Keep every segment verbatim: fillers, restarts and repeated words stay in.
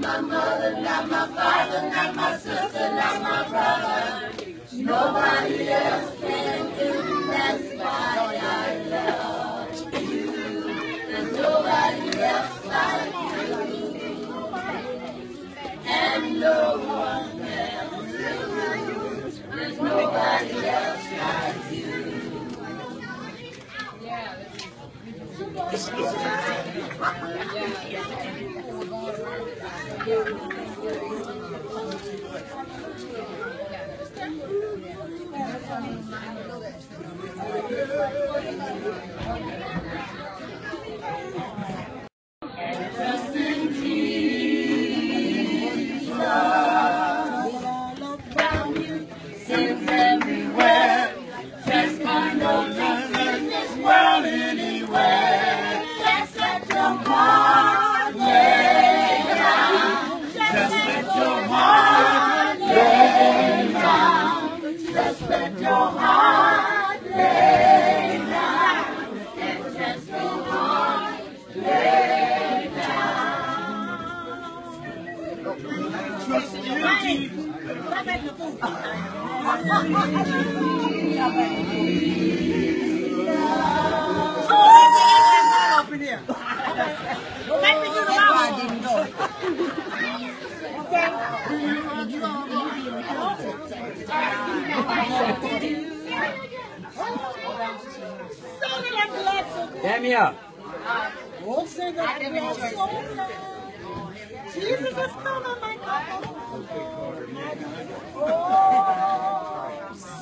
not my mother, not my father, not my sister, not my brother. Nobody else can do. That's why I love you. There's nobody else like you, and no one else. There's nobody else like you. And trust in Jesus, all around you, sins everywhere. Just find no things in this world anywhere. Just let your heart lay down. Just let your heart lay down. Just let your heart lay down. And just your heart lay down. Trust in you, Jesus. Let me up. Won't say that. Jesus is coming, my God. Oh,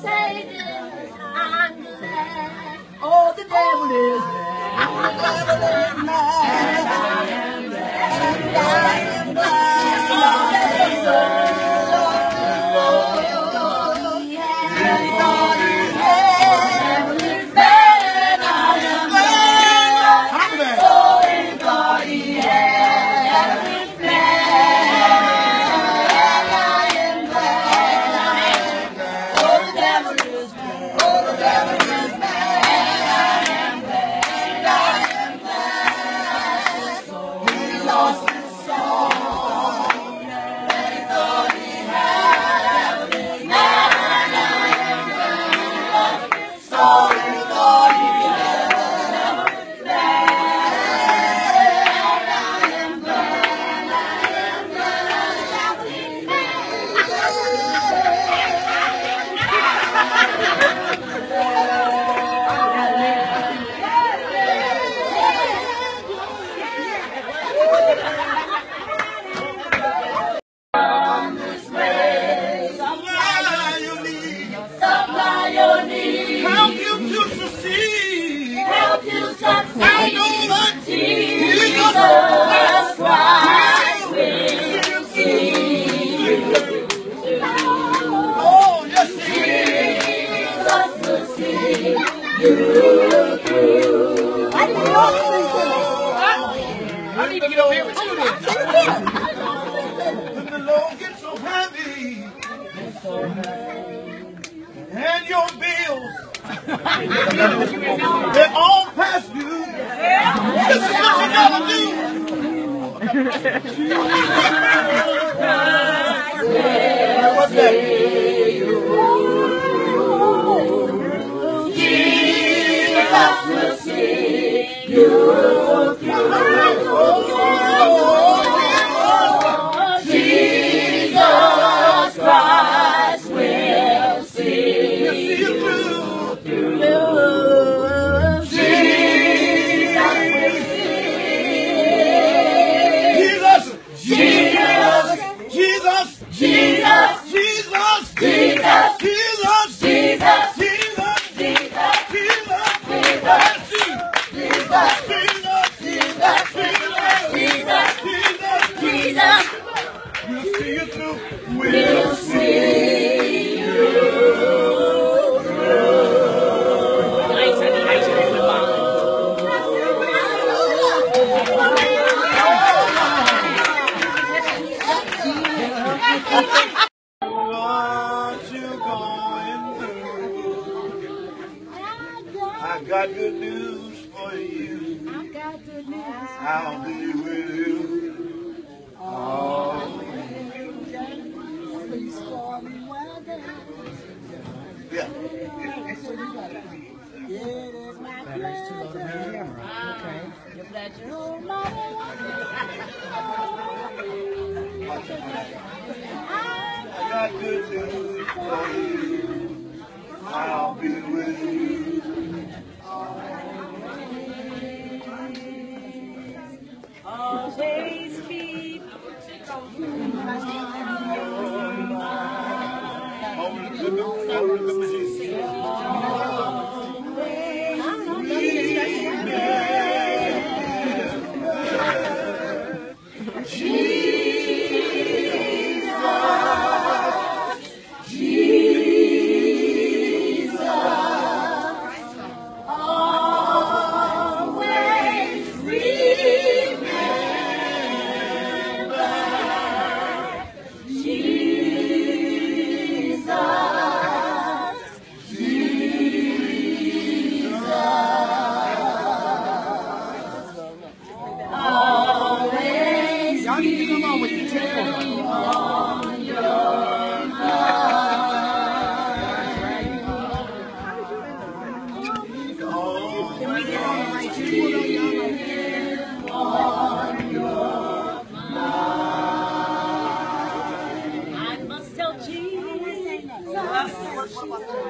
Satan, I'm glad. Oh, the devil is mad. The devil is mad. And I am glad. And I am glad. Jesus, Jesus, Jesus, Jesus,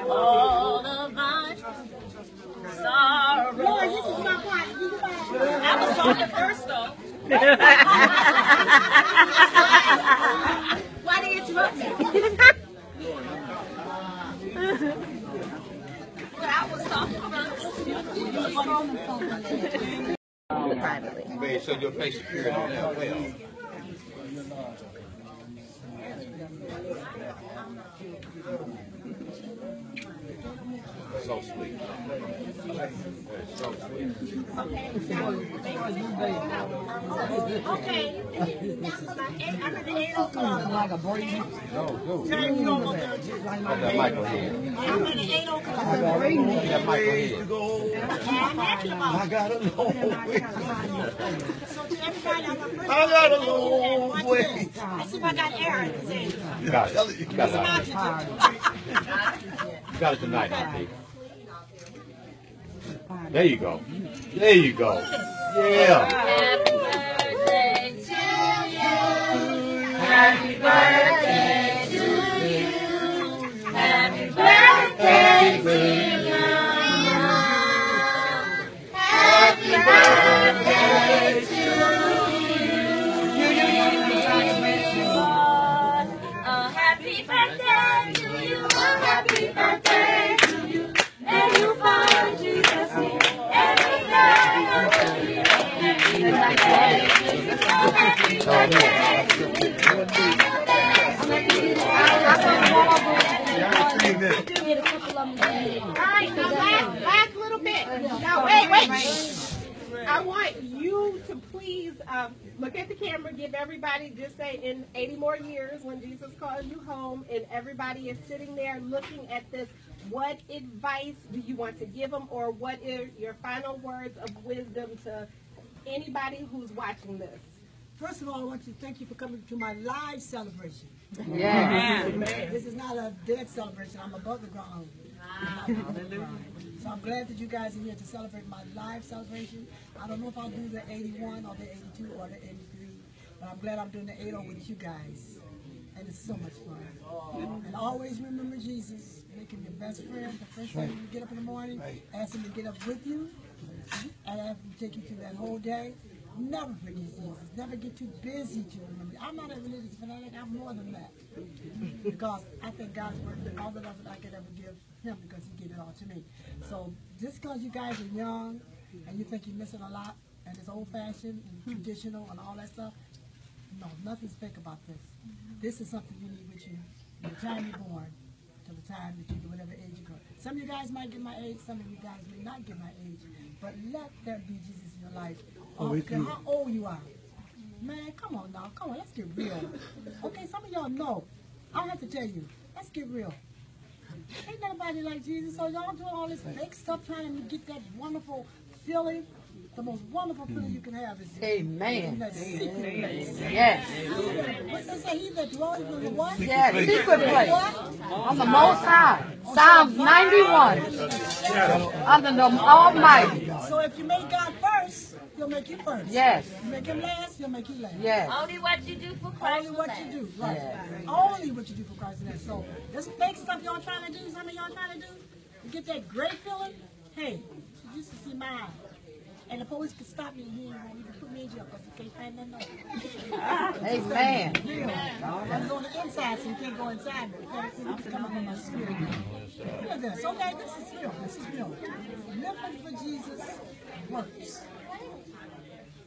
All of my sorrow. Lord, this is my part. I was talking first, though. Why do you interrupt me? But I was talking first. Privately. So your face appeared on that well. So sweet. So sweet. Okay. Okay. That's what I ate. I got the hell club. Like a brain? No, no. Turn you over there. That Michael head. I got the hell club. That Michael head. I got a long way. So to everybody, I'm a I got a long way. I see if I got Aaron. You got it. You got it. You got it tonight, I think. There you go. There you go. Yeah. Happy birthday to you. Happy birthday to you. Happy birthday to you. Happy birthday to you. Oh, happy birthday to you. Oh, happy birthday to you. And you find Jesus here. Every day happy birthday to you. Oh, happy birthday to you. All right, now last, last little bit. Now wait, wait. I want you to please um, look at the camera, give everybody, just say in eighty more years when Jesus calls you home and everybody is sitting there looking at this, what advice do you want to give them, or what are your final words of wisdom to anybody who's watching this? First of all, I want to thank you for coming to my live celebration. Yeah. Yeah. This is not a dead celebration. I'm above the ground. Hallelujah. So I'm glad that you guys are here to celebrate my live celebration. I don't know if I'll do the eighty-one or the eighty-two or the eighty-three, but I'm glad I'm doing the eighty with you guys. And it's so much fun. And always remember Jesus. Make him your best friend. The first time you get up in the morning, ask him to get up with you. And I have to take you through that whole day. Never forget Jesus. Never get too busy to remember. I'm not a religious fanatic. I'm more than that. Because I think God's worth all the love that I could ever give him, because he gave it all to me. So just because you guys are young and you think you're missing a lot and it's old-fashioned and traditional and all that stuff, no, nothing's fake about this. This is something you need with you from the time you're born to the time that you do whatever age you go. Some of you guys might get my age. Some of you guys may not get my age. But let there be Jesus in your life. Oh, oh, okay, how old you are. Man, come on now. Come on, let's get real. Okay, some of y'all know. I don't have to tell you. Let's get real. Ain't nobody like Jesus. So y'all doing all this fake stuff trying to get that wonderful feeling. The most wonderful feeling you can have is amen. That secret place. Yes. What's that say? He that dwells in the what? Yes, secret place. On the Most High. Psalms ninety-one. Under the Almighty. So if you make God first, he'll make you first. Yes. You make him last, he'll make you last. Yes. Only what you do for Christ. Only what you do. Right. Yes. Only what you do for Christ. Yes. So this fake stuff y'all trying to do, some of y'all trying to do, you get that great feeling. Hey, you used to see my eyes. And the police could stop me and he ain't gonna even put me in jail because he can't find nothing on me. Amen. I'm on the inside so he can't go inside me. I'm coming from my spirit. Look at this. Okay, this is real. This is real. Living for Jesus works.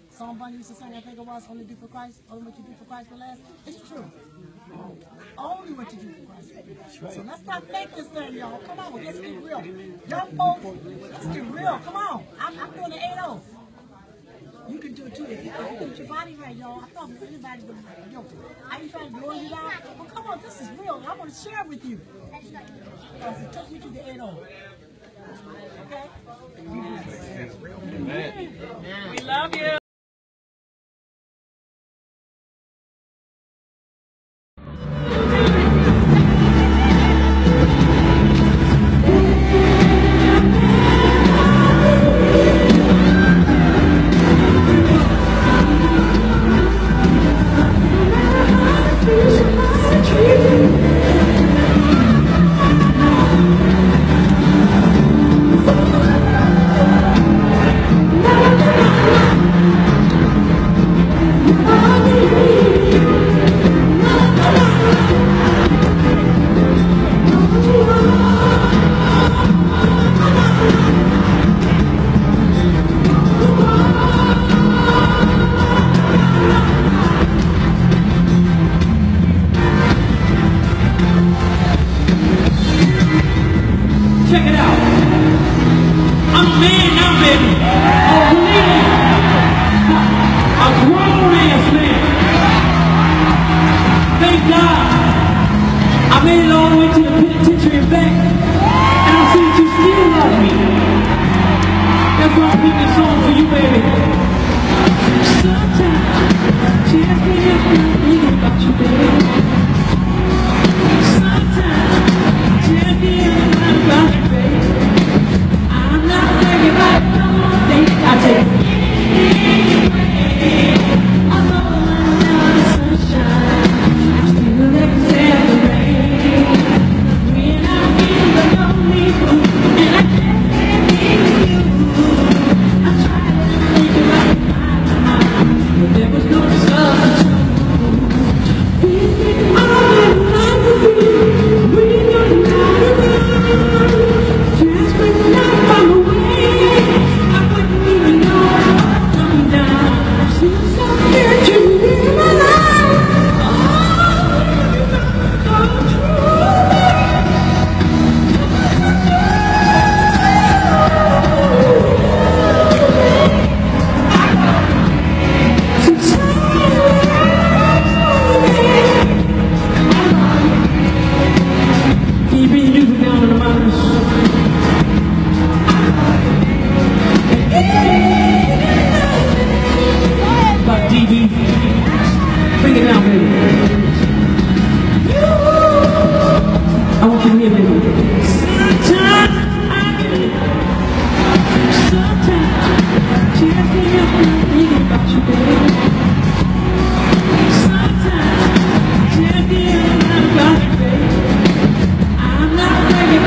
Psalm Bunny used to sing, I think it was, only do for Christ, only what you do for Christ will last. It's true. Only what you do for Christ will last. So let's not fake this thing, y'all. Come on, let's get real. Young folks, let's get real. Come on. I'm, I'm doing an eight oh. You can do it too. If you can get your body right, y'all, I thought anybody would be guilty. I ain't trying to blow you out. But come on, this is real. I want to share it with you. Because it took me to the eight oh. Okay? Amen. We love you.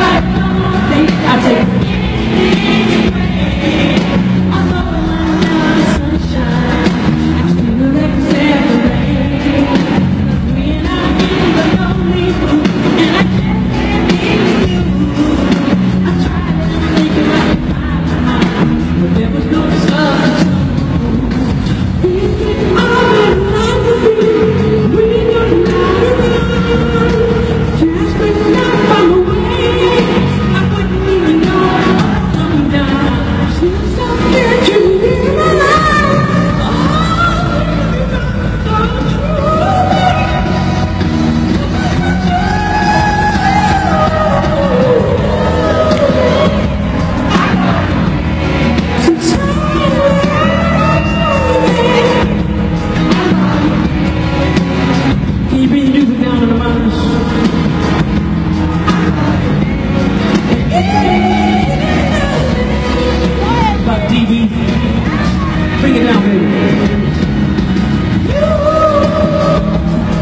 I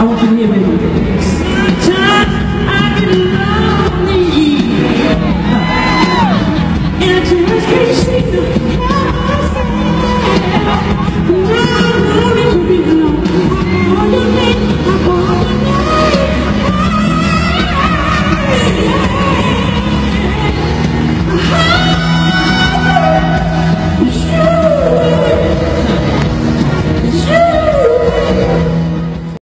want you to hear me.